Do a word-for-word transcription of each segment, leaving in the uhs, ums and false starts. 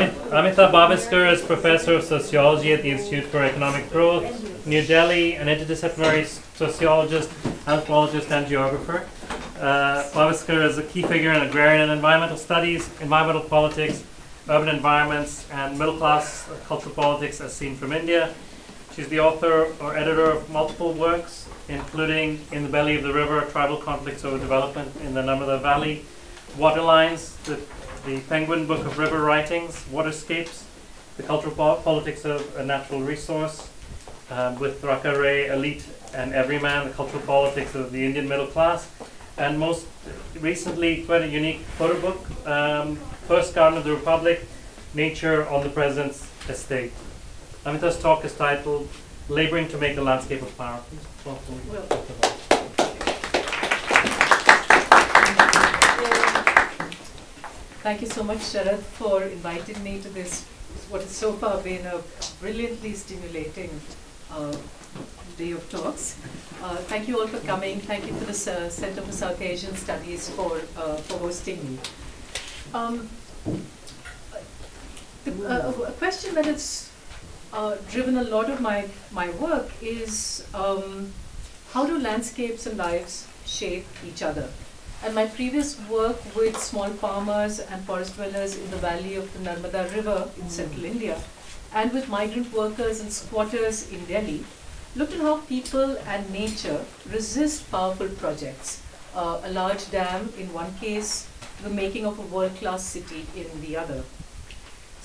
Amita Baviskar is Professor of Sociology at the Institute for Economic Growth, New Delhi, an interdisciplinary sociologist, anthropologist, and geographer. Uh, Baviskar is a key figure in agrarian and environmental studies, environmental politics, urban environments, and middle-class cultural politics as seen from India. She's the author or editor of multiple works, including In the Belly of the River, Tribal Conflicts Over Development in the Narmada Valley, Waterlines, the, the Penguin Book of River Writings, Waterscapes, The Cultural po Politics of a Natural Resource, um, with Raka Ray, Elite and Everyman, The Cultural Politics of the Indian Middle Class, and most recently, quite a unique photo book, um, First Garden of the Republic, Nature on the President's Estate. Amita's talk is titled, Laboring to Make the Landscape of Power. Well, thank you so much, Sharad, for inviting me to this, what has so far been a brilliantly stimulating uh, day of talks. Uh, thank you all for coming. Thank you for the uh, Center for South Asian Studies for, uh, for hosting me. Um, the, uh, a question that it's Uh, driven a lot of my, my work is um, how do landscapes and lives shape each other? And my previous work with small farmers and forest dwellers in the valley of the Narmada River in central India, and with migrant workers and squatters in Delhi, looked at how people and nature resist powerful projects. Uh, a large dam in one case, the making of a world-class city in the other.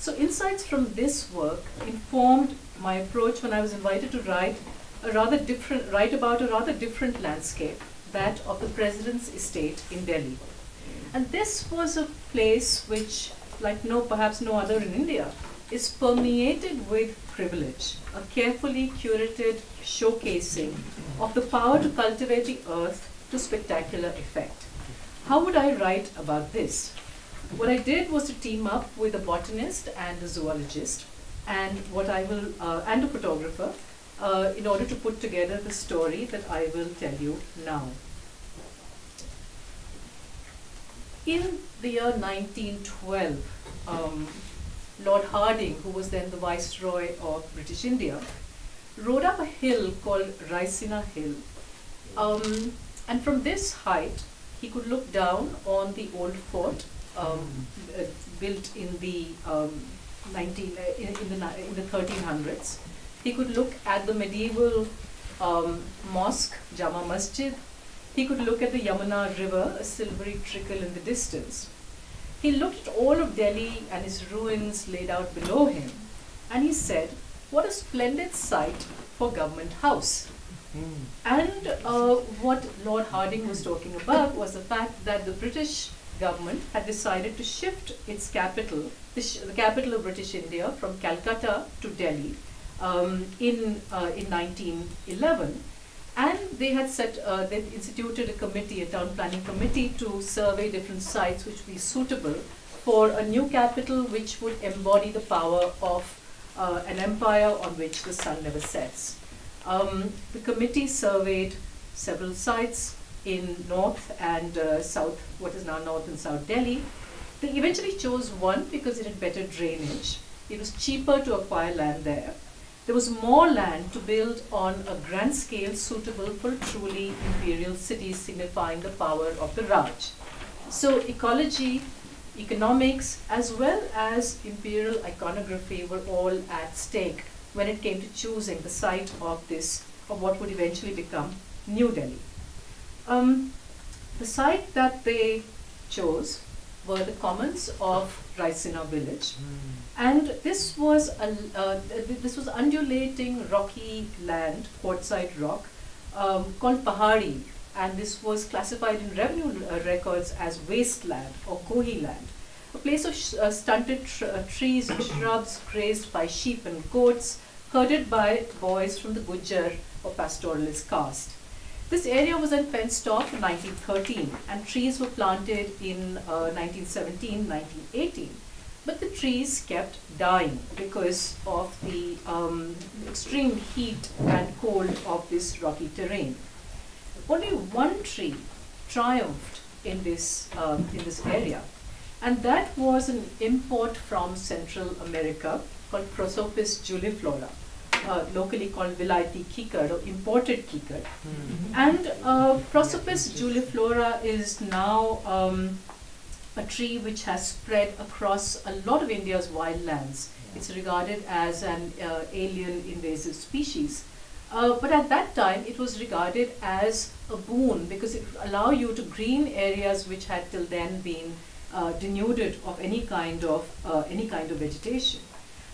So insights from this work informed my approach when I was invited to write a rather different, write about a rather different landscape, that of the President's Estate in Delhi. And this was a place which, like no, perhaps no other in India, is permeated with privilege, a carefully curated showcasing of the power to cultivate the earth to spectacular effect. How would I write about this? What I did was to team up with a botanist and a zoologist, and what I will uh, and a photographer, uh, in order to put together the story that I will tell you now. In the year nineteen twelve, um, Lord Hardinge, who was then the Viceroy of British India, rode up a hill called Raisina Hill, um, and from this height he could look down on the old fort. Um, uh, built in the um, nineteen uh, in, in the in the thirteen hundreds, he could look at the medieval um, mosque Jama Masjid. He could look at the Yamuna River, a silvery trickle in the distance. He looked at all of Delhi and its ruins laid out below him, and he said, "What a splendid site for Government House." Mm. And uh, what Lord Hardinge was talking about was the fact that the British government had decided to shift its capital, the, sh the capital of British India, from Calcutta to Delhi um, in, uh, in nineteen eleven. And they had set, uh, they instituted a committee, a town planning committee, to survey different sites which would be suitable for a new capital which would embody the power of uh, an empire on which the sun never sets. Um, the committee surveyed several sites in north and uh, south, what is now north and south Delhi. They eventually chose one because it had better drainage. It was cheaper to acquire land there. There was more land to build on a grand scale suitable for truly imperial cities, signifying the power of the Raj. So ecology, economics, as well as imperial iconography were all at stake when it came to choosing the site of this, of what would eventually become New Delhi. Um, the site that they chose were the commons of Raisina village, mm. and this was a, uh, this was undulating rocky land, quartzite rock, um, called Pahari, and this was classified in revenue uh, records as wasteland or Kohi land, a place of sh uh, stunted tr uh, trees and shrubs grazed by sheep and goats, herded by boys from the Gujjar or pastoralist caste. This area was then fenced off in nineteen thirteen, and trees were planted in uh, nineteen seventeen, nineteen eighteen. But the trees kept dying because of the um, extreme heat and cold of this rocky terrain. Only one tree triumphed in this, um, in this area. And that was an import from Central America called Prosopis juliflora, uh, locally called vilaiti kikar or imported kikar. Mm-hmm. And uh, Prosopis juliflora is now um, a tree which has spread across a lot of India's wild lands. It's regarded as an uh, alien invasive species. Uh, but at that time, it was regarded as a boon because it would allow you to green areas which had till then been uh, denuded of any kind of uh, any kind of vegetation.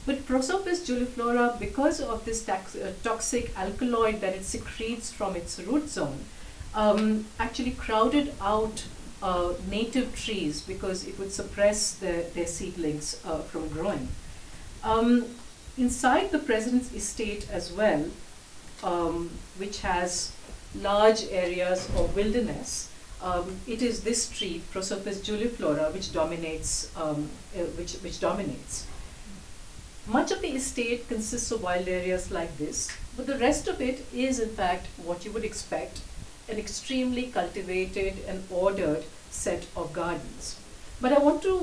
But Prosopis juliflora, because of this tax, uh, toxic alkaloid that it secretes from its root zone, um, actually crowded out uh, native trees because it would suppress the, their seedlings uh, from growing. Um, inside the President's Estate as well, Um, which has large areas of wilderness, um, it is this tree, Prosopis juliflora, which dominates. Um, uh, which which dominates. Much of the estate consists of wild areas like this, but the rest of it is, in fact, what you would expect: an extremely cultivated and ordered set of gardens. But I want to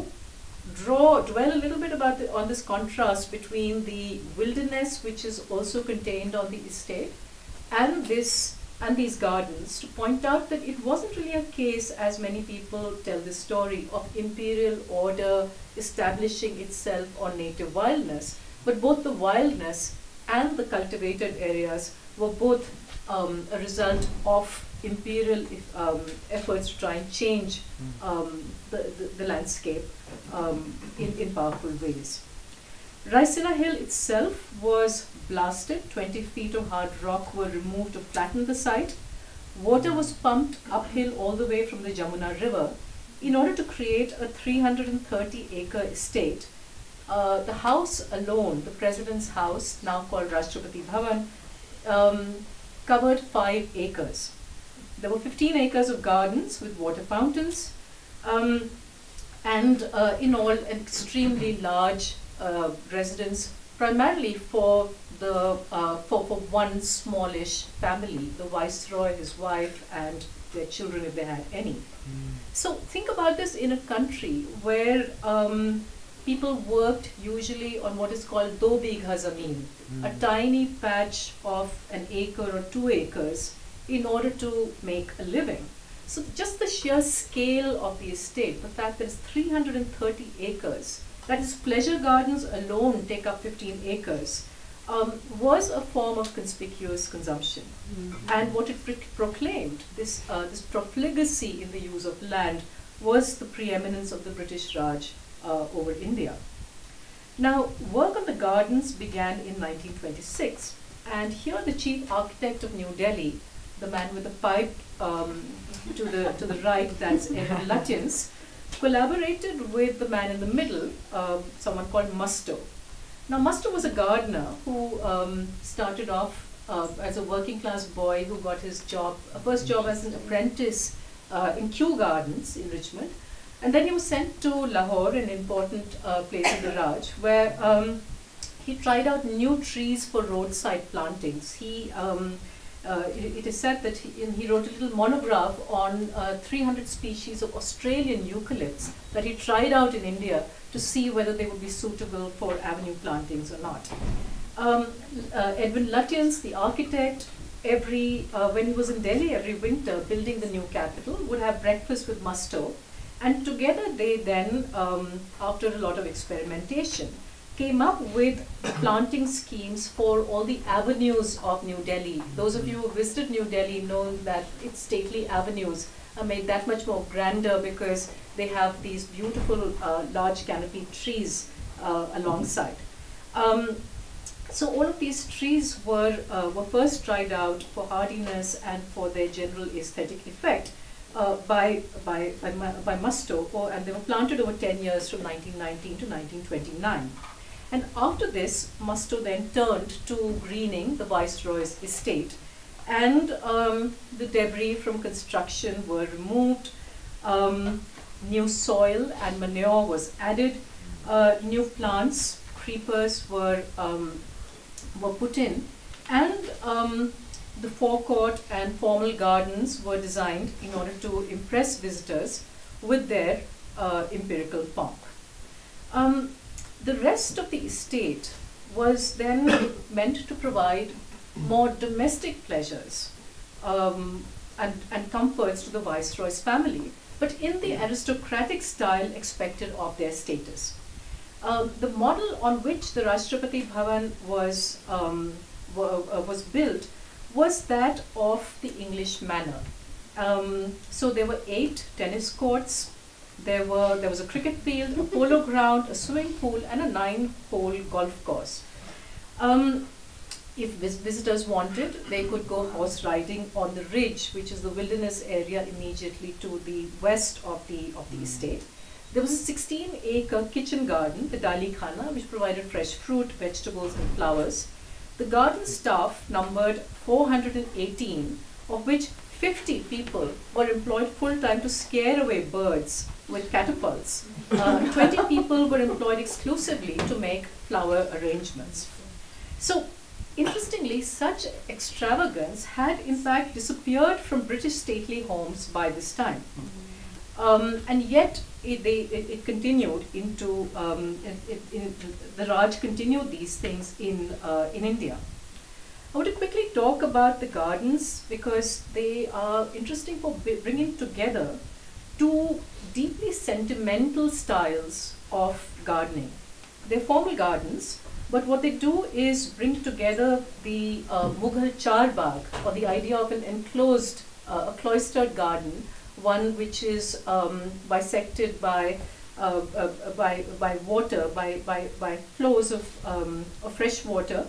Draw, dwell a little bit about the, on this contrast between the wilderness, which is also contained on the estate, and this and these gardens, to point out that it wasn't really a case, as many people tell the story, of imperial order establishing itself on native wildness, but both the wildness and the cultivated areas were both um, a result of imperial um, efforts to try and change um, the, the, the landscape um, in, in powerful ways. Raisina Hill itself was blasted. twenty feet of hard rock were removed to flatten the site. Water was pumped uphill all the way from the Yamuna River in order to create a three hundred thirty acre estate. Uh, the house alone, the President's house, now called Rashtrapati Bhavan, um, covered five acres. There were fifteen acres of gardens with water fountains, um, and uh, in all an extremely large uh, residence, primarily for the uh, for, for one smallish family, the Viceroy, his wife, and their children if they had any. Mm. So think about this in a country where um, people worked usually on what is called dobe gharzamir, mm. a tiny patch of an acre or two acres, in order to make a living. So just the sheer scale of the estate, the fact that it's three hundred thirty acres, that is, pleasure gardens alone take up fifteen acres, um, was a form of conspicuous consumption. Mm-hmm. And what it pro proclaimed, this, uh, this profligacy in the use of land, was the preeminence of the British Raj uh, over India. Now, work on the gardens began in nineteen twenty-six, and here the chief architect of New Delhi, the man with the pipe um, to the to the right, that's Edwin Lutyens, collaborated with the man in the middle, uh, someone called Mustoe. Now, Mustoe was a gardener who um, started off uh, as a working class boy who got his job, a first job as an apprentice uh, in Kew Gardens in Richmond, and then he was sent to Lahore, an important uh, place in the Raj, where um, he tried out new trees for roadside plantings. He um, Uh, it, it is said that he, in, he wrote a little monograph on uh, three hundred species of Australian eucalypts that he tried out in India to see whether they would be suitable for avenue plantings or not. Um, uh, Edwin Lutyens, the architect, every uh, when he was in Delhi every winter building the new capital, would have breakfast with Mustoe, and together they then, um, after a lot of experimentation, came up with planting schemes for all the avenues of New Delhi. Those of you who visited New Delhi know that its stately avenues are made that much more grander because they have these beautiful uh, large canopy trees uh, alongside. Um, so all of these trees were, uh, were first tried out for hardiness and for their general aesthetic effect uh, by, by, by, by Mustoe, or, and they were planted over ten years from nineteen nineteen to nineteen twenty-nine. And after this, Mustoe then turned to greening the Viceroy's estate, and um, the debris from construction were removed, um, new soil and manure was added, uh, new plants, creepers were, um, were put in, and um, the forecourt and formal gardens were designed in order to impress visitors with their uh, empirical pomp. Um, the rest of the estate was then meant to provide more domestic pleasures um, and, and comforts to the Viceroy's family, but in the aristocratic style expected of their status. Um, the model on which the Rashtrapati Bhavan was, um, uh, was built was that of the English manor. Um, so there were eight tennis courts, there, were, there was a cricket field, a polo ground, a swimming pool, and a nine-hole golf course. Um, if vis visitors wanted, they could go horse riding on the ridge, which is the wilderness area immediately to the west of the, of the estate. There was a sixteen acre kitchen garden, the Dalikhana, which provided fresh fruit, vegetables, and flowers. The garden staff numbered four hundred eighteen, of which fifty people were employed full-time to scare away birds with catapults. Uh, twenty people were employed exclusively to make flower arrangements. So, interestingly, such extravagance had in fact disappeared from British stately homes by this time. Um, and yet, it, they, it, it continued into, um, it, it, it, the Raj continued these things in, uh, in India. I want to quickly talk about the gardens because they are interesting for bringing together two deeply sentimental styles of gardening. They're formal gardens, but what they do is bring together the uh, Mughal charbagh, or the idea of an enclosed, uh, a cloistered garden, one which is um, bisected by, uh, uh, by, by water, by, by, by flows of, um, of fresh water,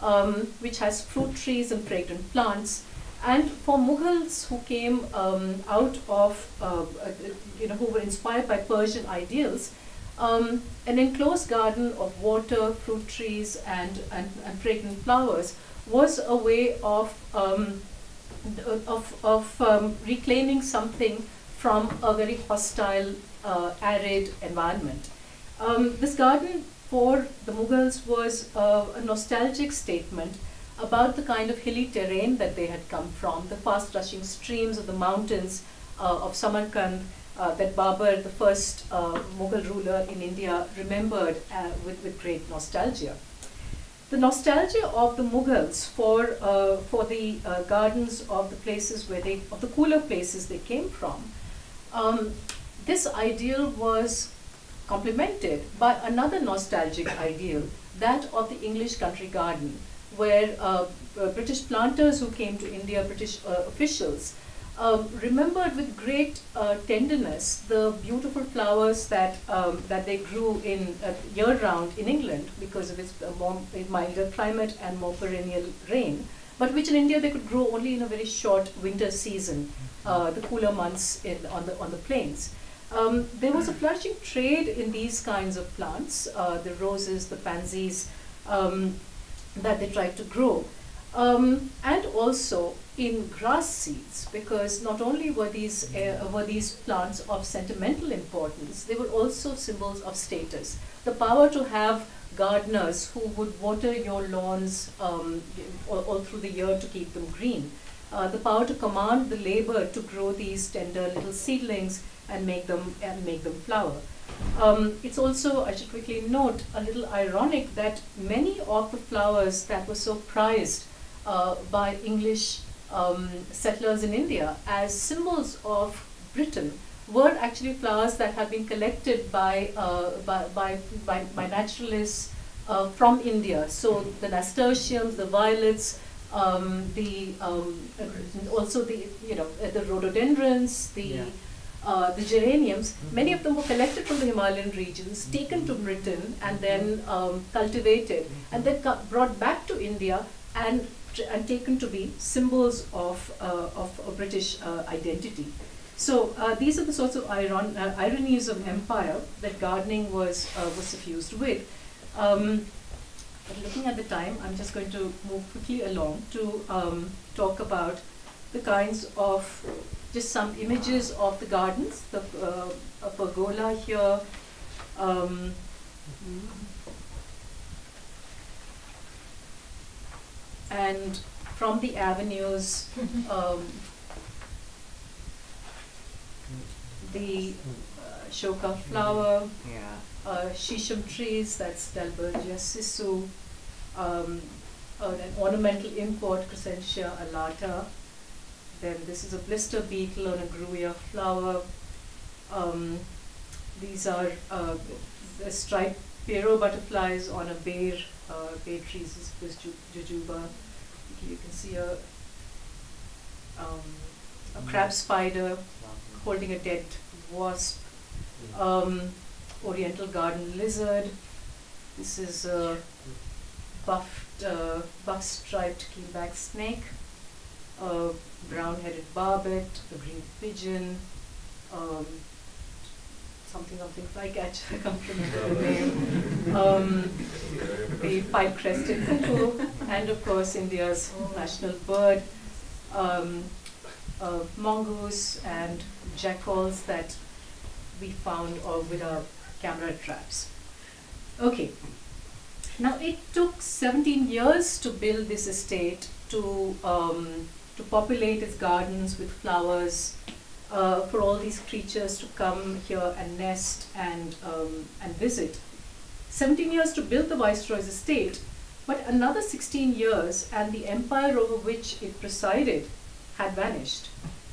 Um, which has fruit trees and fragrant plants. And for Mughals who came um, out of, uh, uh, you know, who were inspired by Persian ideals, um, an enclosed garden of water, fruit trees, and, and, and fragrant flowers was a way of, um, of, of um, reclaiming something from a very hostile, uh, arid environment. Um, this garden for the Mughals was uh, a nostalgic statement about the kind of hilly terrain that they had come from, the fast-rushing streams of the mountains uh, of Samarkand uh, that Babur, the first uh, Mughal ruler in India, remembered uh, with, with great nostalgia. The nostalgia of the Mughals for, uh, for the uh, gardens of the places where they, of the cooler places they came from, um, this ideal was complemented by another nostalgic ideal, that of the English country garden, where uh, uh, British planters who came to India, British uh, officials, uh, remembered with great uh, tenderness the beautiful flowers that, um, that they grew in uh, year-round in England because of its uh, more, milder climate and more perennial rain, but which in India they could grow only in a very short winter season, uh, the cooler months in, on, the, on the plains. Um, there was a flourishing trade in these kinds of plants, uh, the roses, the pansies, um, that they tried to grow, um, and also in grass seeds, because not only were these, uh, were these plants of sentimental importance, they were also symbols of status. The power to have gardeners who would water your lawns um, all, all through the year to keep them green, uh, the power to command the labor to grow these tender little seedlings and make them and make them flower. Um, it's also, I should quickly note, a little ironic that many of the flowers that were so prized uh, by English um, settlers in India as symbols of Britain were actually flowers that had been collected by uh, by, by, by by naturalists uh, from India. So the nasturtiums, the violets, um, the um, also the you know the rhododendrons, the yeah. Uh, the geraniums, many of them were collected from the Himalayan regions, taken to Britain and then um, cultivated and then brought back to India and, and taken to be symbols of, uh, of, of British uh, identity. So uh, these are the sorts of iron uh, ironies of empire that gardening was, uh, was suffused with. Um, but looking at the time, I'm just going to move quickly along to um, talk about the kinds of just some images of the gardens, the uh, a pergola here. Um, and from the avenues, um, the uh, shoka flower, yeah. uh, shisham trees, that's Dalbergia sisu, um, uh, an ornamental import, Crescentia alata. Then this is a blister beetle on a Gruia flower. Um, these are uh, the striped Pierrot butterflies on a bare, uh, bare trees. This was jujuba. You can see a, um, a crab spider holding a dead wasp. Um, oriental garden lizard. This is a buffed, uh, buff-striped keelback snake. A brown-headed barbet. A green pigeon. Um, Something, something flycatcher, I can't remember the name. Um, the pipe-crested cuckoo, and of course India's national bird, um, uh, mongoose and jackals that we found all with our camera traps. Okay, now it took seventeen years to build this estate, to um, to populate its gardens with flowers. Uh, for all these creatures to come here and nest and, um, and visit. seventeen years to build the Viceroy's estate, but another sixteen years and the empire over which it presided had vanished,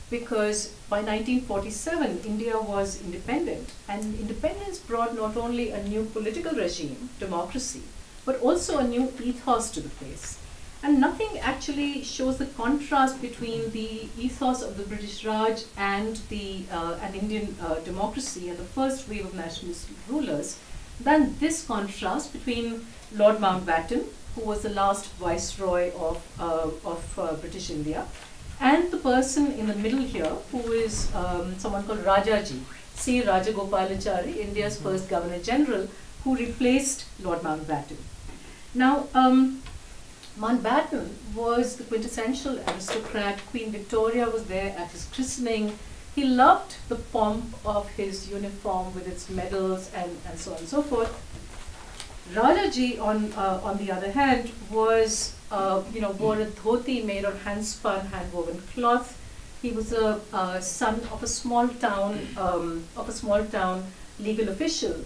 because by nineteen forty-seven India was independent, and independence brought not only a new political regime, democracy, but also a new ethos to the place. And nothing actually shows the contrast between the ethos of the British Raj and the uh, and Indian uh, democracy and the first wave of nationalist rulers than this contrast between Lord Mountbatten, who was the last viceroy of, uh, of uh, British India, and the person in the middle here, who is um, someone called Rajaji, C. Rajagopalachari, India's first Governor General, who replaced Lord Mountbatten. Now, um, Mountbatten was the quintessential aristocrat. Queen Victoria was there at his christening. He loved the pomp of his uniform with its medals and, and so on and so forth. Rajaji, on, uh, on the other hand, was, uh, you know, wore a dhoti made of handspun, handwoven cloth. He was a uh, son of a small town, um, of a small town legal official.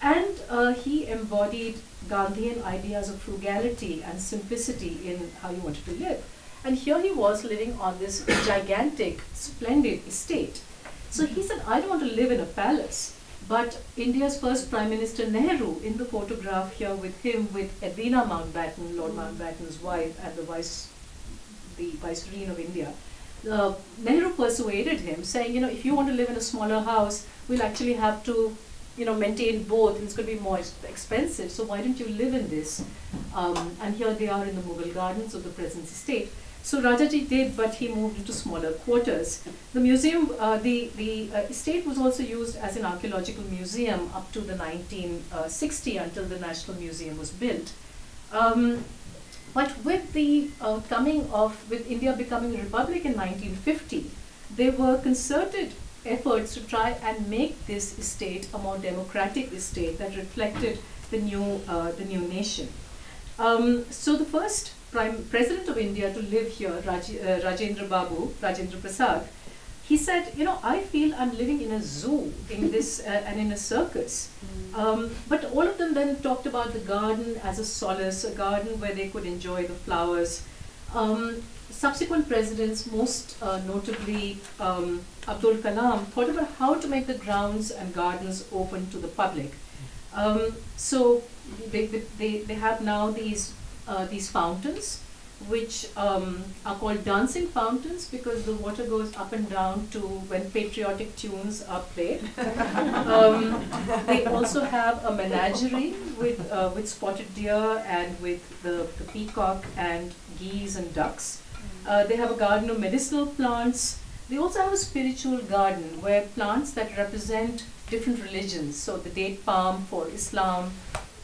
And uh, he embodied Gandhian ideas of frugality and simplicity in how he wanted to live. And here he was living on this gigantic, splendid estate. So he said, I don't want to live in a palace. But India's first Prime Minister Nehru, in the photograph here with him, with Edwina Mountbatten, Lord Mountbatten's wife, and the vice, the Viceroy of India, uh, Nehru persuaded him, saying, you know, if you want to live in a smaller house, we'll actually have to you know, maintain both, and it's going to be more expensive, so why don't you live in this? Um, and here they are in the Mughal gardens of the President's Estate. So Rajaji did, but he moved into smaller quarters. The museum, uh, the, the uh, estate was also used as an archaeological museum up to the nineteen sixty, until the National Museum was built. Um, but with the uh, coming of, with India becoming a republic in nineteen fifty, there were concerted efforts to try and make this estate a more democratic estate that reflected the new uh, the new nation. Um, so the first prime president of India to live here, Raj, uh, Rajendra Babu, Rajendra Prasad, he said, you know, I feel I'm living in a zoo in this uh, and in a circus. Mm. Um, but all of them then talked about the garden as a solace, a garden where they could enjoy the flowers. Um, Subsequent presidents, most uh, notably um, Abdul Kalam, thought about how to make the grounds and gardens open to the public. Um, so they, they, they have now these, uh, these fountains, which um, are called dancing fountains, because the water goes up and down to when patriotic tunes are played. um, they also have a menagerie with, uh, with spotted deer and with the, the peacock and geese and ducks. Uh, they have a garden of medicinal plants. They also have a spiritual garden where plants that represent different religions, so the date palm for Islam,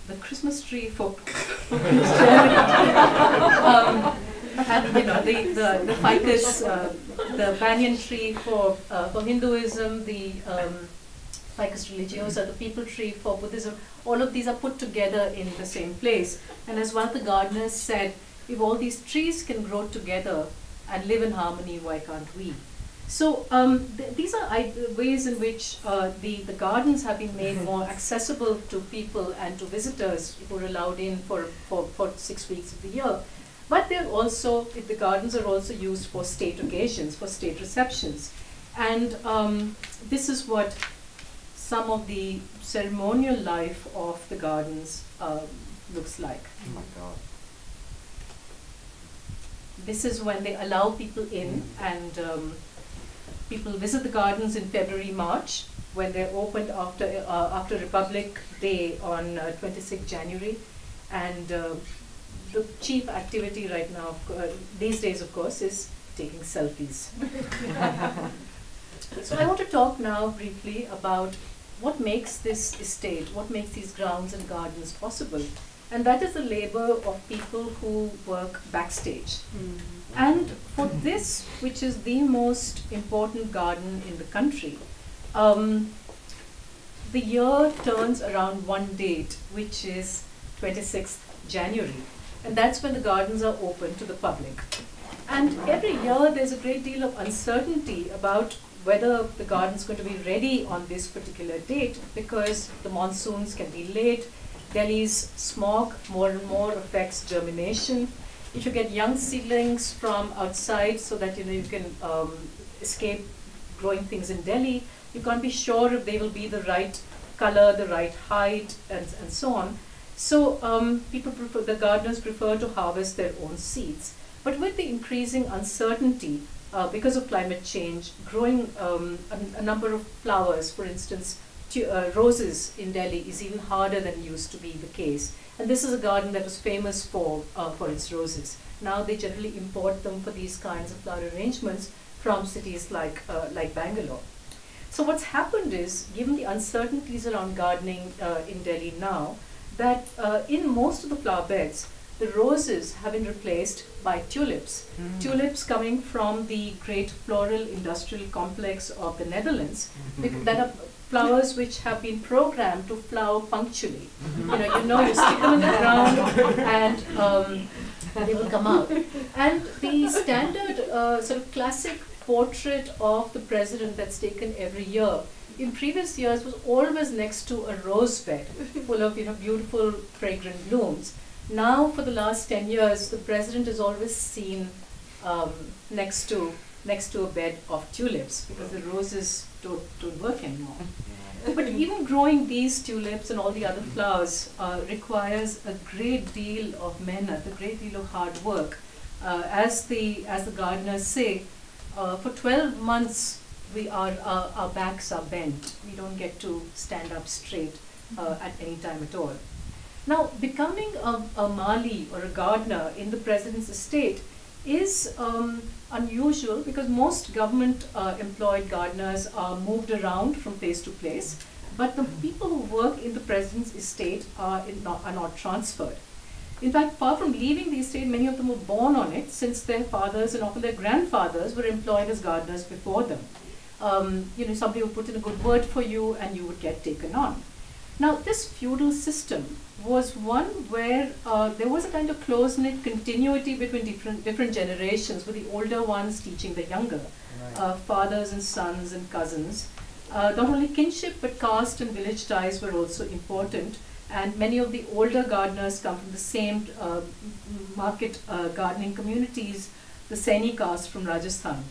the Christmas tree for, for Christianity, um, and you know, the, the, the ficus, uh, the banyan tree for, uh, for Hinduism, the um, ficus religiosa, the people tree for Buddhism. All of these are put together in the same place. And as one of the gardeners said, if all these trees can grow together and live in harmony, why can't we? So um, th these are ways in which uh, the, the gardens have been made more accessible to people and to visitors who are allowed in for, for, for six weeks of the year. But they're also, the gardens are also used for state occasions, for state receptions. And um, this is what some of the ceremonial life of the gardens uh, looks like. Oh my God. This is when they allow people in, and um, people visit the gardens in February, March, when they're opened after, uh, after Republic Day on uh, twenty-sixth January. And uh, the chief activity right now, uh, these days of course, is taking selfies. So I want to talk now briefly about what makes this estate, what makes these grounds and gardens possible. And that is the labor of people who work backstage. Mm. And for this, which is the most important garden in the country, um, the year turns around one date, which is twenty-sixth January. And that's when the gardens are open to the public. And every year there's a great deal of uncertainty about whether the garden's going to be ready on this particular date, because the monsoons can be late, Delhi's smog more and more affects germination. If you get young seedlings from outside so that you know you can um, escape growing things in Delhi, you can't be sure if they will be the right color, the right height, and, and so on. So um, people prefer, the gardeners prefer to harvest their own seeds. But with the increasing uncertainty uh, because of climate change, growing um, a, a number of flowers, for instance, Uh, roses in Delhi is even harder than used to be the case. And this is a garden that was famous for, uh, for its roses. Now they generally import them for these kinds of flower arrangements from cities like, uh, like Bangalore. So what's happened is, given the uncertainties around gardening uh, in Delhi now, that uh, in most of the flower beds, the roses have been replaced by tulips. Mm. Tulips coming from the great floral industrial complex of the Netherlands, mm-hmm. that are flowers which have been programmed to flower punctually. Mm-hmm. You know, you know, you stick them in the ground and um, they will come out. And the standard uh, sort of classic portrait of the president that's taken every year in previous years was always next to a rose bed full of you know beautiful fragrant blooms. Now for the last ten years, the president is always seen um, next to next to a bed of tulips, because the roses don't, don't work anymore. But even growing these tulips and all the other flowers uh, requires a great deal of mehnat, a great deal of hard work. Uh, as the as the gardeners say, uh, for twelve months we are our, our backs are bent. We don't get to stand up straight uh, at any time at all. Now, becoming a, a Mali or a gardener in the president's estate is um, unusual, because most government uh, employed gardeners are moved around from place to place, but the people who work in the president's estate are, in not, are not transferred. In fact, far from leaving the estate, many of them were born on it, since their fathers and often their grandfathers were employed as gardeners before them. Um, you know, somebody would put in a good word for you and you would get taken on. Now, this feudal system was one where uh, there was a kind of close-knit continuity between different, different generations, with the older ones teaching the younger, right. uh, fathers and sons and cousins. Uh, not only kinship, but caste and village ties were also important, and many of the older gardeners come from the same uh, market uh, gardening communities, the Saini caste from Rajasthan.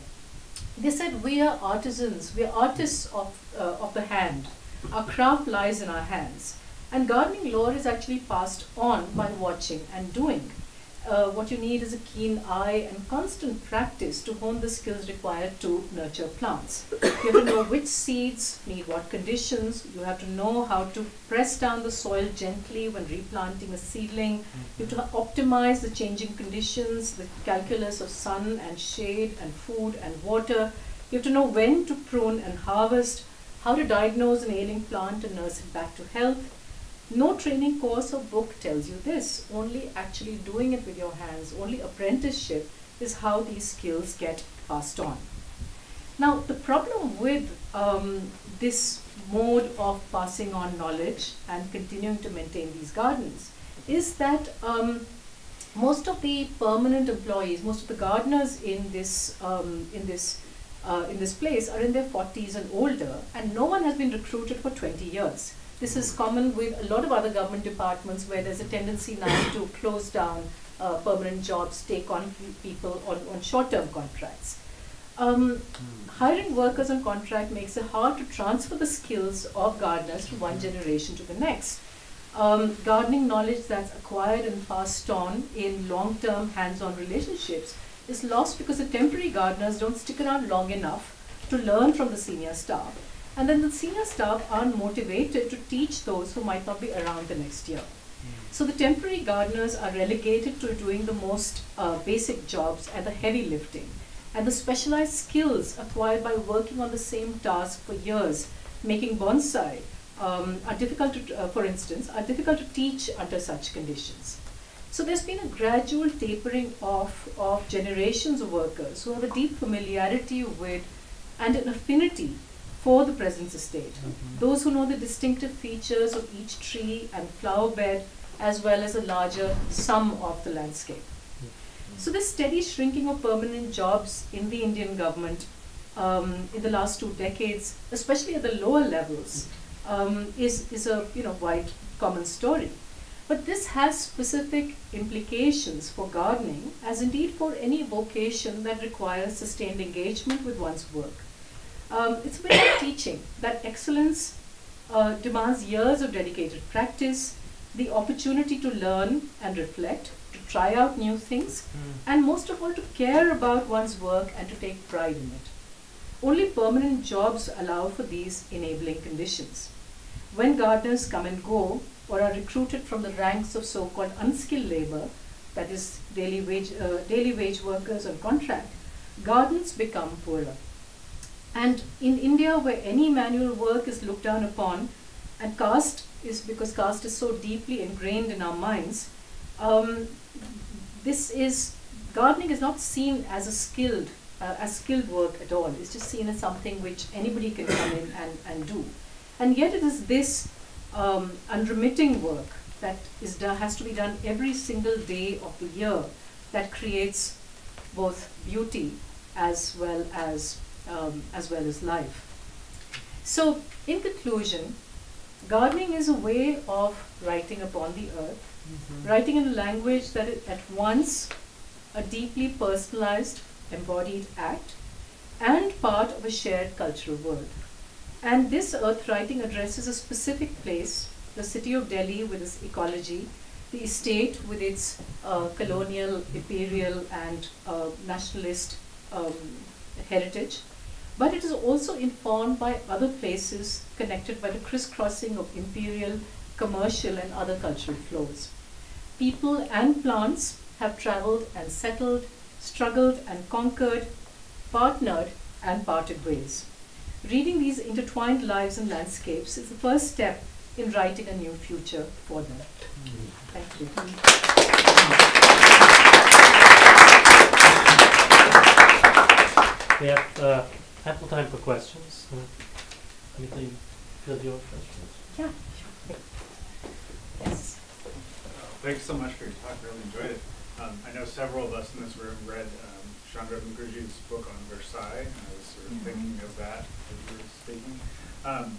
They said, we are artisans, we are artists of, uh, of the hand. Our craft lies in our hands. And gardening lore is actually passed on by watching and doing. Uh, what you need is a keen eye and constant practice to hone the skills required to nurture plants. You have to know which seeds need what conditions. You have to know how to press down the soil gently when replanting a seedling. You have to optimize the changing conditions, the calculus of sun and shade and food and water. You have to know when to prune and harvest, how to diagnose an ailing plant and nurse it back to health. No training course or book tells you this. Only actually doing it with your hands, only apprenticeship is how these skills get passed on. Now, the problem with um, this mode of passing on knowledge and continuing to maintain these gardens is that um, most of the permanent employees, most of the gardeners in this, um, in this uh, in this place are in their forties and older, and no one has been recruited for twenty years. This is common with a lot of other government departments where there's a tendency now to close down uh, permanent jobs, take on people on, on short-term contracts. Um, hiring workers on contract makes it hard to transfer the skills of gardeners from one generation to the next. Um, gardening knowledge that's acquired and passed on in long-term hands-on relationships is lost because the temporary gardeners don't stick around long enough to learn from the senior staff. And then the senior staff aren't motivated to teach those who might not be around the next year. So the temporary gardeners are relegated to doing the most uh, basic jobs and the heavy lifting. And the specialized skills acquired by working on the same task for years, making bonsai, um, are difficult to, uh, for instance, are difficult to teach under such conditions. So there's been a gradual tapering off of generations of workers who have a deep familiarity with and an affinity for the President's Estate. Mm-hmm. Those who know the distinctive features of each tree and flower bed, as well as a larger sum of the landscape. So this steady shrinking of permanent jobs in the Indian government um, in the last two decades, especially at the lower levels, um, is, is a you know, wide common story. But this has specific implications for gardening, as indeed for any vocation that requires sustained engagement with one's work. Um, it's a way of teaching that excellence uh, demands years of dedicated practice, the opportunity to learn and reflect, to try out new things, mm. and most of all to care about one's work and to take pride in it. Only permanent jobs allow for these enabling conditions. When gardeners come and go or are recruited from the ranks of so-called unskilled labor, that is daily wage, uh, daily wage workers on contract, gardens become poorer. And in India, where any manual work is looked down upon, and caste is because caste is so deeply ingrained in our minds, um, this is, gardening is not seen as a skilled, uh, as skilled work at all. It's just seen as something which anybody can come in and, and do. And yet it is this um, unremitting work that is done, has to be done every single day of the year that creates both beauty as well as, um, as, well as life. So in conclusion, gardening is a way of writing upon the earth, mm-hmm. writing in a language that is at once a deeply personalized, embodied act and part of a shared cultural world. And this earth writing addresses a specific place, the city of Delhi with its ecology, the estate with its uh, colonial, imperial and uh, nationalist um, heritage. But it is also informed by other places connected by the crisscrossing of imperial, commercial and other cultural flows. People and plants have traveled and settled, struggled and conquered, partnered and parted ways. Reading these intertwined lives and landscapes is the first step in writing a new future for them. Thank you. We have uh, ample time for questions. Amita, you field your questions. Yeah, sure. Yes. Thanks so much for your talk. I really enjoyed it. Um, I know several of us in this room read um, Chandra Mukherjee's book on Versailles, and I was sort of mm-hmm. thinking of that as you were speaking. Um,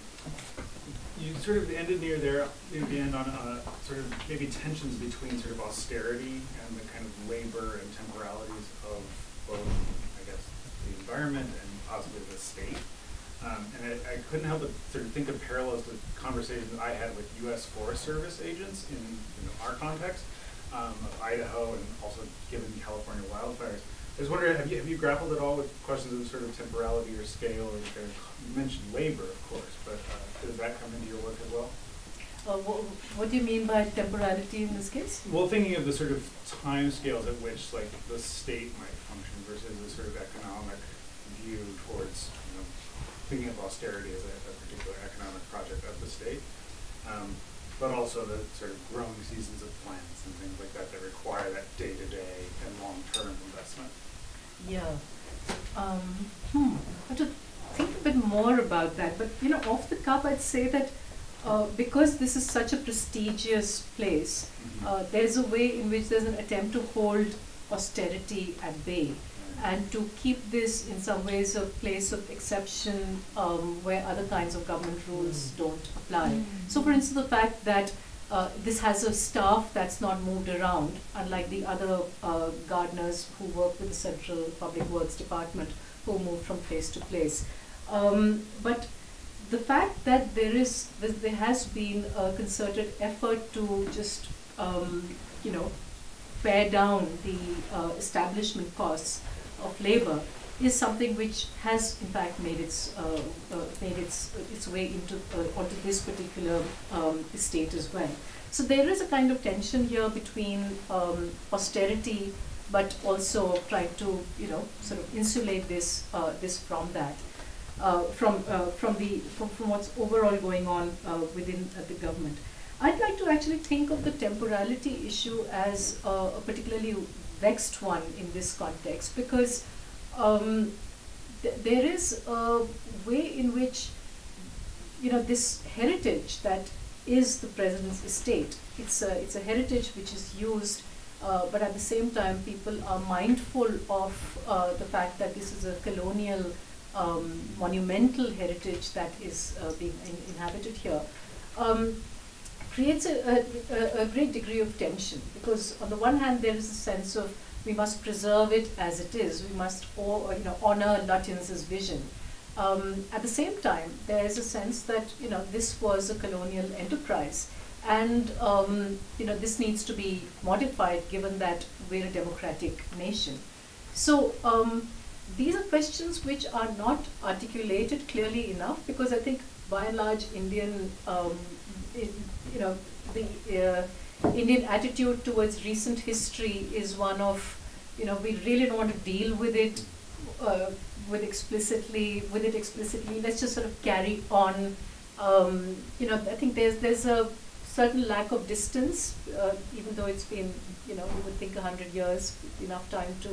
you sort of ended near there, near the end, on uh, sort of maybe tensions between sort of austerity and the kind of labor and temporalities of both, I guess, the environment and possibly the state. Um, and I, I couldn't help but sort of think of parallels to conversations that I had with U S Forest Service agents in, in our context um, of Idaho and also given California wildfires. I was wondering, have you, have you grappled at all with questions of sort of temporality or scale? Or kind of, you mentioned labor, of course, but uh, does that come into your work as well? Uh, what, what do you mean by temporality in this case? Well, thinking of the sort of time scales at which like the state might function versus the sort of economic view towards, you know, thinking of austerity as a, a particular economic project of the state, um, but also the sort of growing seasons of plants and things like that that require that day-to-day and long-term investment. Yeah. Um, hmm. I have to think a bit more about that, but you know, off the cuff, I'd say that uh, because this is such a prestigious place, mm-hmm. uh, there's a way in which there's an attempt to hold austerity at bay. and to keep this in some ways a place of exception um, where other kinds of government rules mm. don't apply. Mm. So for instance, the fact that uh, this has a staff that's not moved around, unlike the other uh, gardeners who work with the Central Public Works Department, who move from place to place. Um, but the fact that there is, that there has been a concerted effort to just, um, you know, pare down the uh, establishment costs of labor is something which has in fact made its uh, uh, made its uh, its way into uh, onto this particular um, estate as well. So there is a kind of tension here between um, austerity, but also trying to you know sort of insulate this uh, this from that, uh, from uh, from the from, from what's overall going on uh, within uh, the government. I'd like to actually think of the temporality issue as uh, a particularly vexed one in this context, because um, th there is a way in which you know this heritage that is the President's Estate, it's a, it's a heritage which is used, uh, but at the same time people are mindful of uh, the fact that this is a colonial um, monumental heritage that is uh, being in inhabited here. Um, creates a, a, a great degree of tension, because on the one hand there is a sense of we must preserve it as it is, we must or, you know, honor Lutyens' vision. Um, at the same time there is a sense that you know this was a colonial enterprise, and um, you know this needs to be modified given that we're a democratic nation. So um, these are questions which are not articulated clearly enough, because I think by and large Indian um, it, you know, the uh, Indian attitude towards recent history is one of, you know, we really don't want to deal with it, uh, with explicitly, with it explicitly. Let's just sort of carry on. Um, you know, I think there's there's a certain lack of distance, uh, even though it's been, you know, we would think a hundred years, enough time to,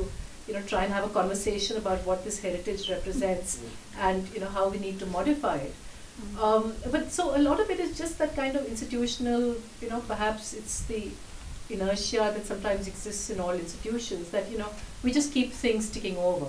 you know, try and have a conversation about what this heritage represents and you know how we need to modify it. Mm-hmm. Um, but so a lot of it is just that kind of institutional, you know, perhaps it's the inertia that sometimes exists in all institutions, that, you know, we just keep things ticking over.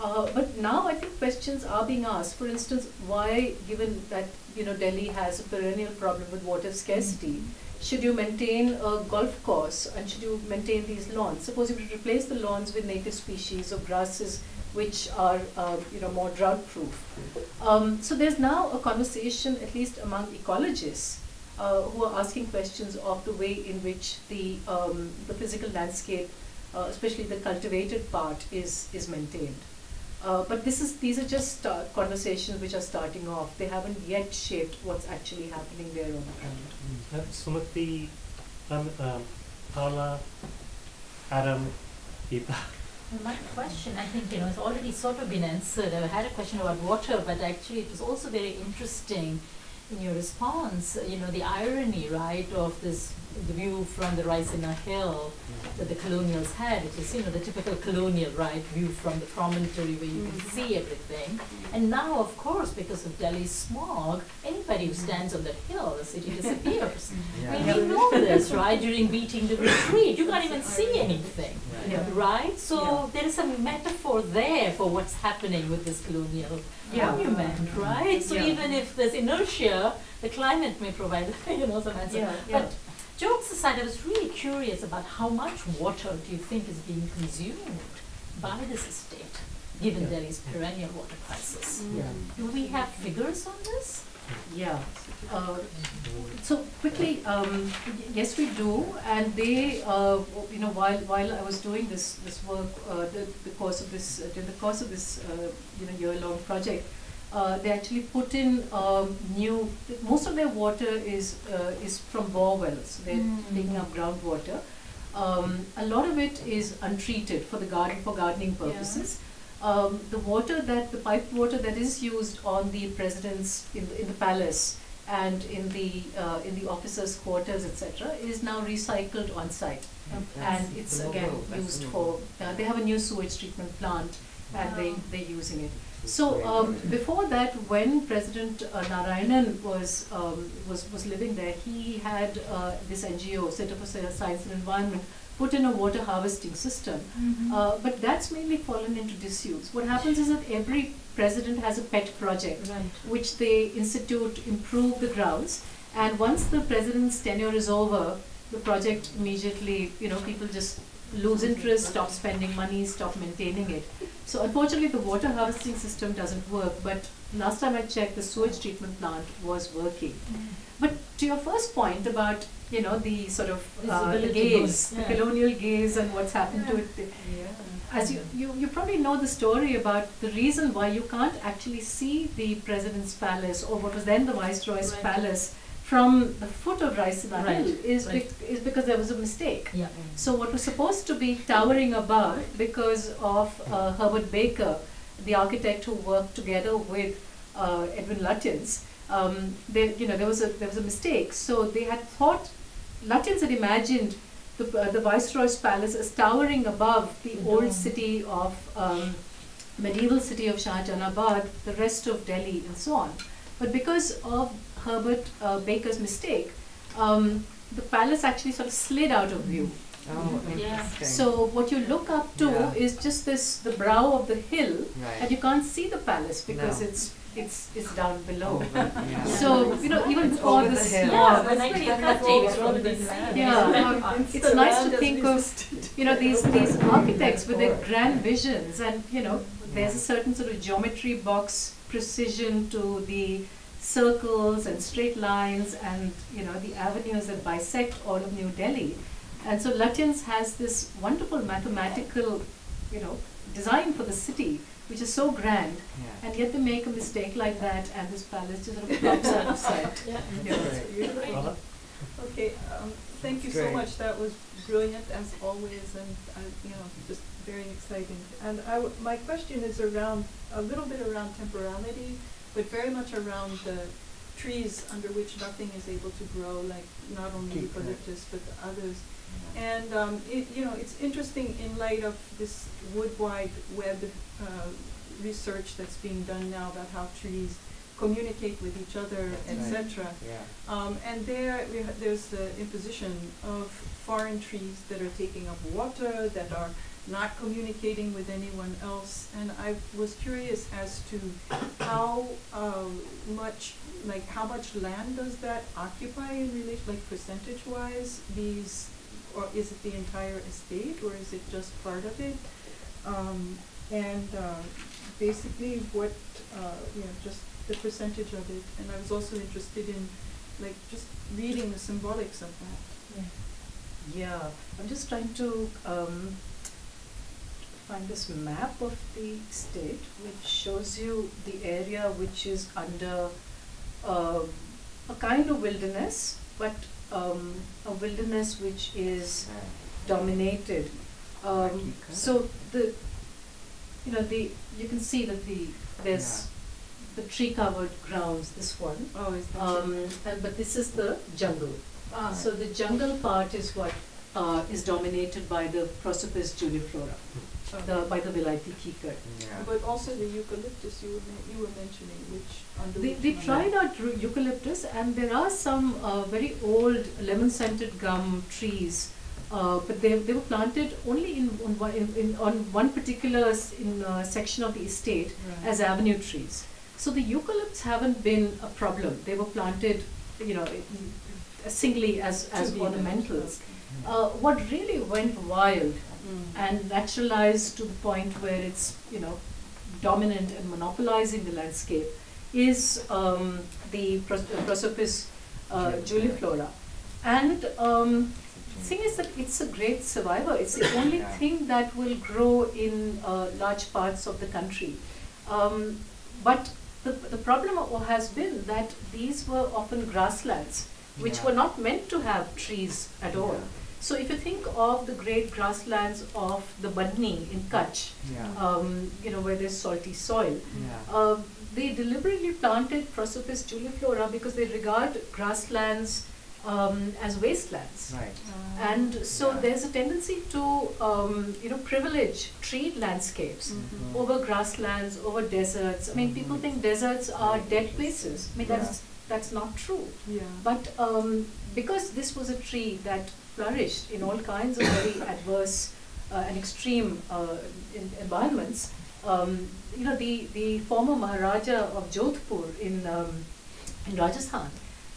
Uh, but now I think questions are being asked. For instance, why, given that, you know, Delhi has a perennial problem with water scarcity, mm-hmm. should you maintain a golf course and should you maintain these lawns? Suppose you replace the lawns with native species of grasses which are uh, you know more drought-proof. Um, so there's now a conversation, at least among ecologists, uh, who are asking questions of the way in which the um, the physical landscape, uh, especially the cultivated part, is is maintained. Uh, but this is these are just uh, conversations which are starting off. They haven't yet shaped what's actually happening there on the ground. Mm. Mm. Some of the um, um, Paula, Adam, Deepa. Well, my question, I think, you know, it's already sort of been answered. I had a question about water, but actually it was also very interesting in your response, you know, the irony, right, of this, the view from the Raisina Hill that the colonials had, which is, you know, the typical colonial, right, view from the promontory where you can see everything. And now, of course, because of Delhi smog, anybody who stands on that hill, the city disappears. Yeah. I mean, we know this, right, during beating the retreat, you can't even see anything. Yeah. Right? So yeah. there is a metaphor there for what's happening with this colonial yeah. monument, right? So yeah. even if there's inertia, the climate may provide, you know, some answer. Yeah. Yeah. But jokes aside, I was really curious about how much water do you think is being consumed by this estate, given yeah. Delhi's perennial water crisis? Mm. Yeah. Do we have figures on this? Yeah. Uh, so quickly, um, yes, we do, and they, uh, you know, while while I was doing this this work, uh, the, the course of this uh, during the course of this uh, you know year-long project, uh, they actually put in um, new. Most of their water is uh, is from bore wells. They're mm. taking up groundwater. Um, a lot of it is untreated for the garden for gardening purposes. Yeah. Um, the water that the pipe water that is used on the president's in the, in the palace and in the uh, in the officers' quarters, et cetera, is now recycled on site, and, and it's again used for. Uh, they have a new sewage treatment plant, and wow. they they're using it. So um, before that, when President uh, Narayanan was, um, was, was living there, he had uh, this N G O, Center for Science and Environment, put in a water harvesting system. Mm-hmm. uh, but that's mainly fallen into disuse. What happens is that every president has a pet project, right, which they institute, improve the grounds. And once the president's tenure is over, the project immediately, you know, people just lose interest, stop spending money, stop maintaining it. So unfortunately, the water harvesting system doesn't work. But last time I checked, the sewage treatment plant was working. Mm. But to your first point about, you know, the sort of uh, gaze, yeah. the colonial gaze and what's happened yeah. to it. Yeah. As you, you, you probably know the story about the reason why you can't actually see the President's Palace, or what was then the Viceroy's right. Palace, from the foot of Raisina Hill right. is, right. bec is because there was a mistake. Yeah. Mm. So what was supposed to be towering above, because of uh, Herbert Baker, the architect who worked together with uh, Edwin Lutyens, um, they, you know, there was a there was a mistake. So they had thought, Lutyens had imagined the uh, the Viceroy's Palace as towering above the no. old city of um, medieval city of Shahjahanabad, the rest of Delhi, and so on. But because of Herbert uh, Baker's mistake, um, the palace actually sort of slid out of view. Oh, yeah. So what you look up to yeah. is just this, the brow of the hill, right. and you can't see the palace because no. it's it's it's down below. Oh, but, yeah. So you know, even before the this, hill. yeah, yeah, it's, it's, it's, yeah um, it's nice to think of, you know, these these architects with their grand visions, and you know, there's a certain sort of geometry box precision to the circles and straight lines and, you know, the avenues that bisect all of New Delhi. And so Lutyens has this wonderful mathematical, you know, design for the city, which is so grand, yeah. and yet they make a mistake like that, and this palace just sort of pops out of sight. Yeah. Yeah, that's beautiful. Uh-huh. Okay, um, thank you Great. so much. That was brilliant as always, and uh, you know, just very exciting. And I w my question is around a little bit around temporality, but very much around the trees under which nothing is able to grow, like not only eucalyptus but the others. Yeah. And um, it, you know, it's interesting in light of this wood-wide web uh, research that's being done now about how trees communicate with each other, et cetera. Right. Yeah. Um, and there, we ha there's the imposition of foreign trees that are taking up water, that are not communicating with anyone else. And I was curious as to how uh, much, like how much land does that occupy in relation, like percentage-wise, these, or is it the entire estate, or is it just part of it? Um, and uh, basically what, uh, you know, just the percentage of it. And I was also interested in, like, just reading the symbolics of that. Yeah, yeah. I'm just trying to, um, find this map of the state, which shows you the area which is under uh, a kind of wilderness, but um, a wilderness which is dominated. Um, so the, you know, the you can see that the there's yeah. the tree-covered grounds. This one, oh, is that um, and, but this is the jungle. Ah, so right. the jungle part is what uh, is dominated by the Prosopis juliflora. The, by the vilaiti kikar. Yeah. But also the eucalyptus you were, you were mentioning, which... Under they which they tried out eucalyptus, and there are some uh, very old lemon-scented gum trees, uh, but they, they were planted only in, on, one, in, in, on one particular in, uh, section of the estate right. as avenue trees. So the eucalypts haven't been a problem. They were planted, you know, singly as, as ornamentals. Uh, what really went wild Mm. and naturalized to the point where it's, you know, dominant and monopolizing the landscape is um, the pros uh, Prosopis uh, juliflora. And um, the thing is that it's a great survivor. It's the only yeah. thing that will grow in uh, large parts of the country. Um, but the, the problem has been that these were often grasslands, which yeah. were not meant to have trees at all. Yeah. So if you think of the great grasslands of the Badni in Kutch, yeah. um, you know, where there's salty soil, yeah. uh, they deliberately planted Prosopis juliflora because they regard grasslands um, as wastelands. Right. Uh, and so yeah. there's a tendency to um, you know, privilege treed landscapes mm-hmm. over grasslands, over deserts. I mean, mm-hmm. people think deserts are dead places. I mean, yeah. that's, that's not true. Yeah. But um, because this was a tree that flourished in all kinds of very adverse uh, and extreme uh, in environments, um, you know, the, the former Maharaja of Jodhpur in, um, in Rajasthan,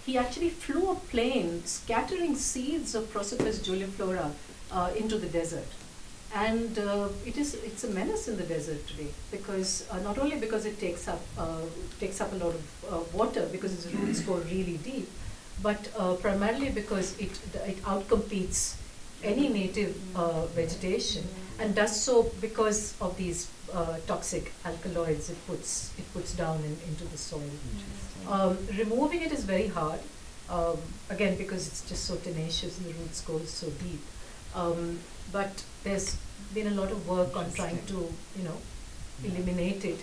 he actually flew a plane scattering seeds of Prosopis juliflora uh, into the desert. And uh, it is, it's a menace in the desert today, because uh, not only because it takes up, uh, takes up a lot of uh, water, because its roots go really deep, but uh, primarily because it, it outcompetes any native uh, vegetation, and does so because of these uh, toxic alkaloids it puts, it puts down in, into the soil. Um, removing it is very hard, um, again, because it's just so tenacious and the roots go so deep. Um, but there's been a lot of work on trying to, you know, eliminate it,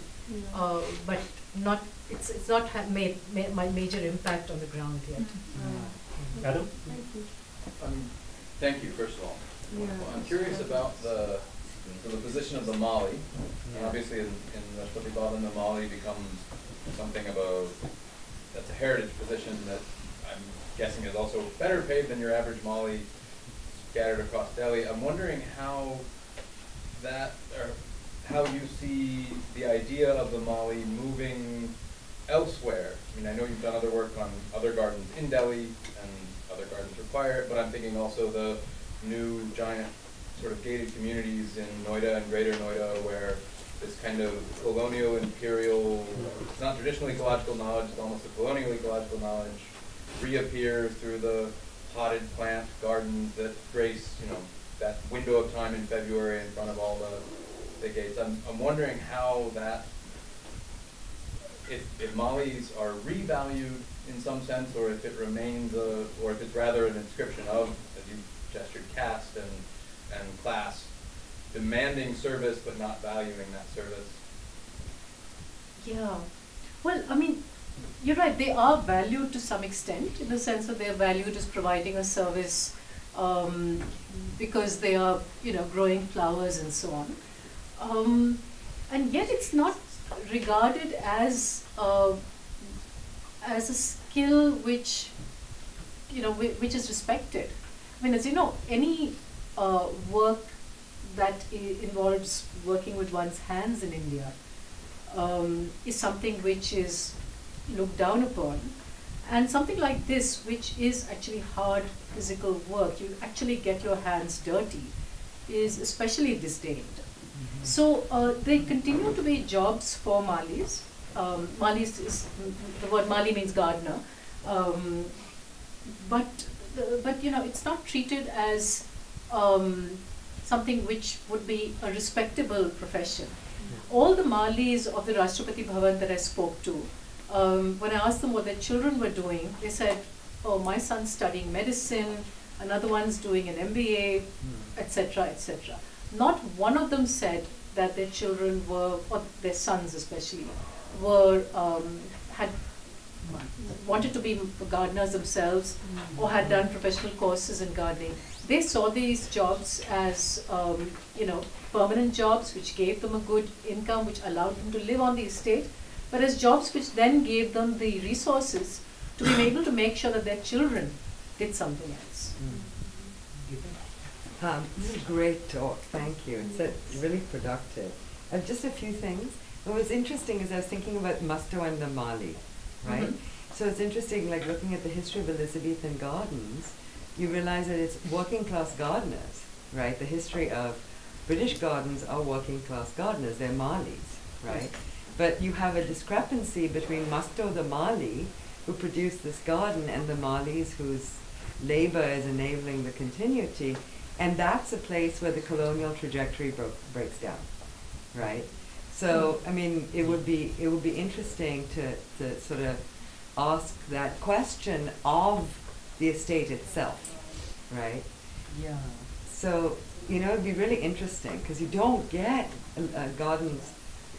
uh, but not, it's, it's not ha made ma my major impact on the ground yet. Mm-hmm. Yeah. Adam? Thank you. Um, thank you, first of all. Yeah. Well, I'm curious about the, so the position of the Mali. Yeah. And obviously, in, in Rashtrapati Bhavan, the Mali becomes something of a, that's a heritage position that I'm guessing is also better paid than your average Mali scattered across Delhi. I'm wondering how that, or how you see the idea of the Mali moving elsewhere. I mean, I know you've done other work on other gardens in Delhi, and other gardens require it, but I'm thinking also the new giant sort of gated communities in Noida and Greater Noida, where this kind of colonial, imperial, it's not traditional ecological knowledge, it's almost a colonial ecological knowledge, reappears through the potted plant gardens that grace, you know, that window of time in February in front of all the, the gates. I'm, I'm wondering how that, if, if Malis are revalued in some sense, or if it remains, a, or if it's rather an inscription of, as you gestured, caste and, and class, demanding service but not valuing that service. Yeah. Well, I mean, you're right, they are valued to some extent, in the sense that they're valued as providing a service um, because they are, you know, growing flowers and so on. Um, and yet it's not regarded as, uh, as a skill which, you know, which is respected. I mean, as you know, any uh, work that I involves working with one's hands in India um, is something which is looked down upon. And something like this, which is actually hard physical work, you actually get your hands dirty, is especially disdained. Mm-hmm. So uh, they continue to be jobs for Malis. Um, Malis is, the word Mali means gardener. Um, but, the, but you know, it's not treated as um, something which would be a respectable profession. Mm-hmm. All the Malis of the Rashtrapati Bhavan that I spoke to, um, when I asked them what their children were doing, they said, oh, my son's studying medicine, another one's doing an M B A, et cetera, et cetera. Not one of them said that their children were, or their sons especially, were, um, had wanted to be gardeners themselves, mm-hmm. or had done professional courses in gardening. They saw these jobs as, um, you know, permanent jobs which gave them a good income, which allowed them to live on the estate, but as jobs which then gave them the resources to be able to make sure that their children did something else. Mm. Um, this is a great talk, thank you. It's a, really productive. Uh, just a few things. What was interesting is I was thinking about Mustoe and the Mali, right? Mm-hmm. So it's interesting, like looking at the history of Elizabethan gardens, you realize that it's working class gardeners, right? The history of British gardens are working class gardeners, they're Malis, right? But you have a discrepancy between Mustoe the Mali, who produced this garden, and the Malis whose labor is enabling the continuity, and that's a place where the colonial trajectory bro breaks down, right? So, I mean, it would be, it would be interesting to, to sort of ask that question of the estate itself, right? Yeah. So, you know, it'd be really interesting, because you don't get uh, gardens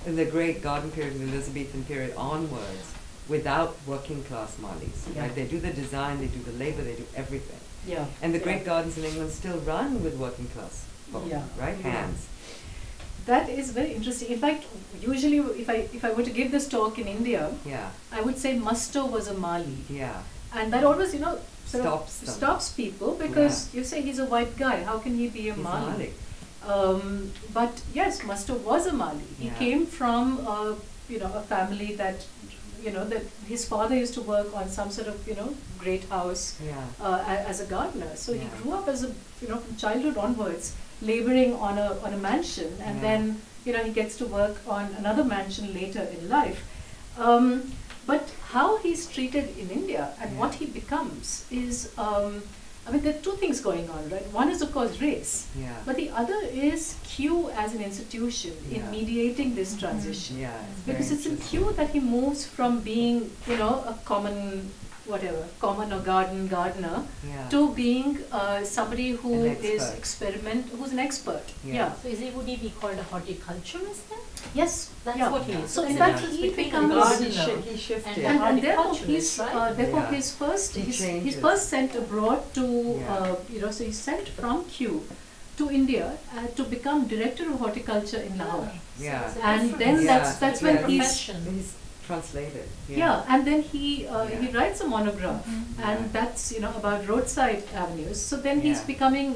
in the great garden period, in the Elizabethan period onwards, without working class Malis. Yeah. Right? They do the design, they do the labor, they do everything. Yeah. And the yeah. great gardens in England still run with working class folk, yeah. right? Yeah. Hands. That is very interesting. In fact, usually if I if I were to give this talk in India, yeah. I would say Mustoe was a Mali. Yeah. And that always, you know, sort stops of stops people because yeah. you say he's a white guy, how can he be a he's Mali? Mali. Um, but yes, Mustoe was a Mali. Yeah. He came from a, you know, a family that, you know, that his father used to work on some sort of, you know, great house yeah. uh, as a gardener. So yeah. he grew up as a, you know, from childhood onwards, laboring on a on a mansion, and yeah. then, you know, he gets to work on another mansion later in life. Um, but how he's treated in India and yeah. what he becomes is, um, I mean, there are two things going on, right? One is, of course, race, yeah. but the other is Kew as an institution yeah. in mediating this mm-hmm. transition. Yeah, it's because it's in Kew that he moves from being, you know, a common, whatever, common or garden gardener yeah. to being uh, somebody who is experiment, who's an expert. Yeah. yeah. So is he, would he be called a horticulturist then? Yes, that's yeah. what he is. So in fact, yeah. he becomes gardener. He shifted, and, and therefore, he's, uh, therefore yeah. he's first he he's, he's first sent abroad to yeah. uh, you know. So he's sent from Kew to India uh, to become director of horticulture in Lahore. Yeah, so and then yeah. that's that's yeah. when yeah. he's, he's translated. Yeah. yeah, and then he uh, yeah. he writes a monograph, mm-hmm. and yeah. that's, you know, about roadside avenues. So then yeah. he's becoming.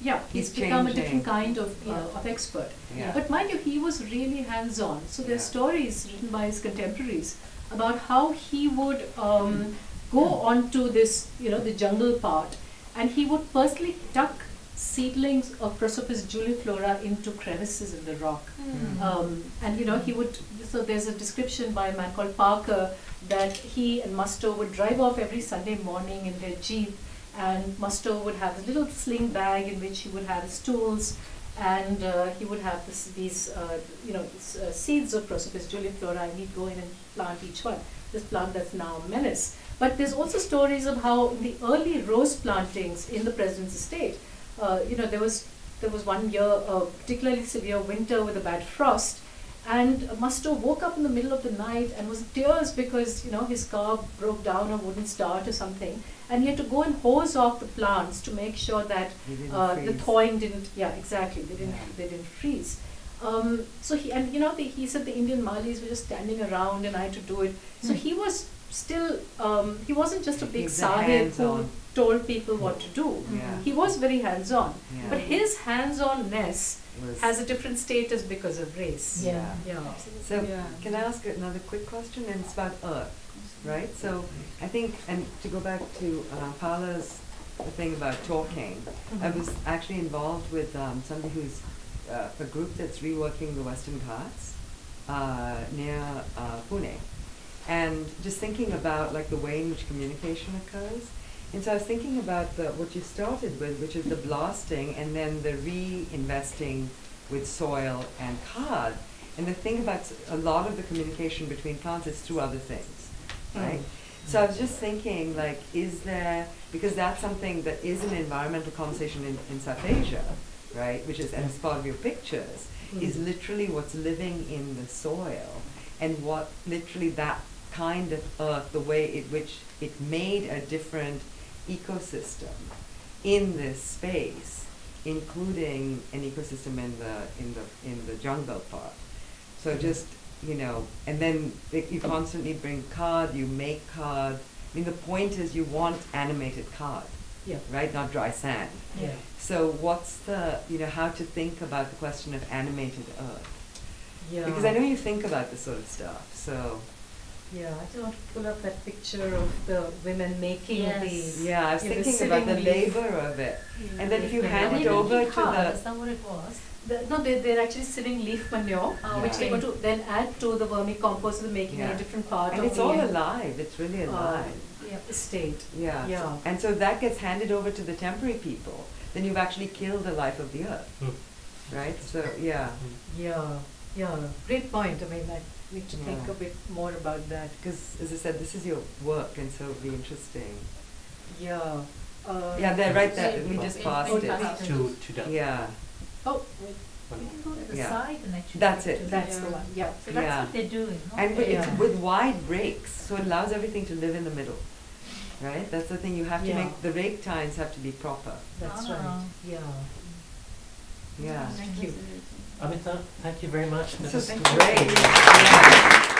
Yeah, he's, he's become changing. a different kind of, you know, of expert. Yeah. But mind you, he was really hands-on. So there's yeah. stories written by his contemporaries about how he would um, go yeah. onto this, you know, the jungle part, and he would personally tuck seedlings of Prosopis juliflora into crevices in the rock. Mm. Um, and, you know, he would, so there's a description by a man called Parker that he and Mustoe would drive off every Sunday morning in their jeep, and Mustoe would have a little sling bag in which he would have his tools, and uh, he would have this, these, uh, you know, this, uh, seeds of Prosopis juliflora, and he'd go in and plant each one. This plant that's now a menace. But there's also stories of how in the early rose plantings in the President's Estate, uh, you know, there was there was one year of particularly severe winter with a bad frost, and Mustoe woke up in the middle of the night and was in tears because, you know, his car broke down or wouldn't start or something, and he had to go and hose off the plants to make sure that uh, the thawing didn't, yeah, exactly, they didn't, yeah. they didn't freeze. Um, so he, and you know, the, he said the Indian Malis were just standing around and I had to do it. So mm. he was still, um, he wasn't just a big sahib who told people what to do. Yeah. He was very hands-on, yeah. but his hands-on-ness has a different status because of race. Yeah. yeah. yeah. So yeah. can I ask another quick question? And it's about earth. Right, so I think, and to go back to uh, Paula's thing about talking, mm-hmm. I was actually involved with um, somebody who's uh, a group that's reworking the Western Ghats uh, near uh, Pune, and just thinking about like the way in which communication occurs. And so I was thinking about the, what you started with, which is the blasting and then the reinvesting with soil and khad. And the thing about a lot of the communication between plants is through other things. Right. So I was just thinking, like, is there, because that's something that is an environmental conversation in, in South Asia, right, which is, and it's part of your pictures, mm. is literally what's living in the soil and what literally that kind of earth, the way in which it made a different ecosystem in this space, including an ecosystem in the, in the, in the jungle part. So just, you know, and then it, you constantly bring khad, you make khad. I mean, the point is you want animated khad, yeah. right? Not dry sand. Yeah. So what's the, you know, how to think about the question of animated earth? Yeah. Because I know you think about this sort of stuff, so. Yeah, I just want to pull up that picture of the women making yes. these. Yeah, I was thinking about the labor of it. Yeah. And then if you yeah. hand yeah. it over to the... Is that what it was? The, no, they, they're actually sieving leaf manure, uh, which they're going to then add to the vermicompost, the making yeah. a different part and of it. And it's all end. alive, it's really alive. Uh, yeah. Estate. Yeah. yeah. So, and so that gets handed over to the temporary people, then you've actually killed the life of the earth. Mm. Right? So, yeah. Mm. Yeah, yeah. Great point. I mean, I need to yeah. think a bit more about that. Because, as I said, this is your work, and so it'll be interesting. Yeah. Uh, yeah, they're right there. We just passed it. To, to yeah. Oh, Well, you can go to the yeah. side and actually. That's it. That's yeah. the one. Yeah. So that's yeah. what they're doing. Huh? And yeah. it's with wide rakes, so it allows everything to live in the middle. Right? That's the thing. You have to yeah. make the rake tines have to be proper. That's ah. right. Yeah. Yeah. Thank you. Amita, thank you very much. This so is great.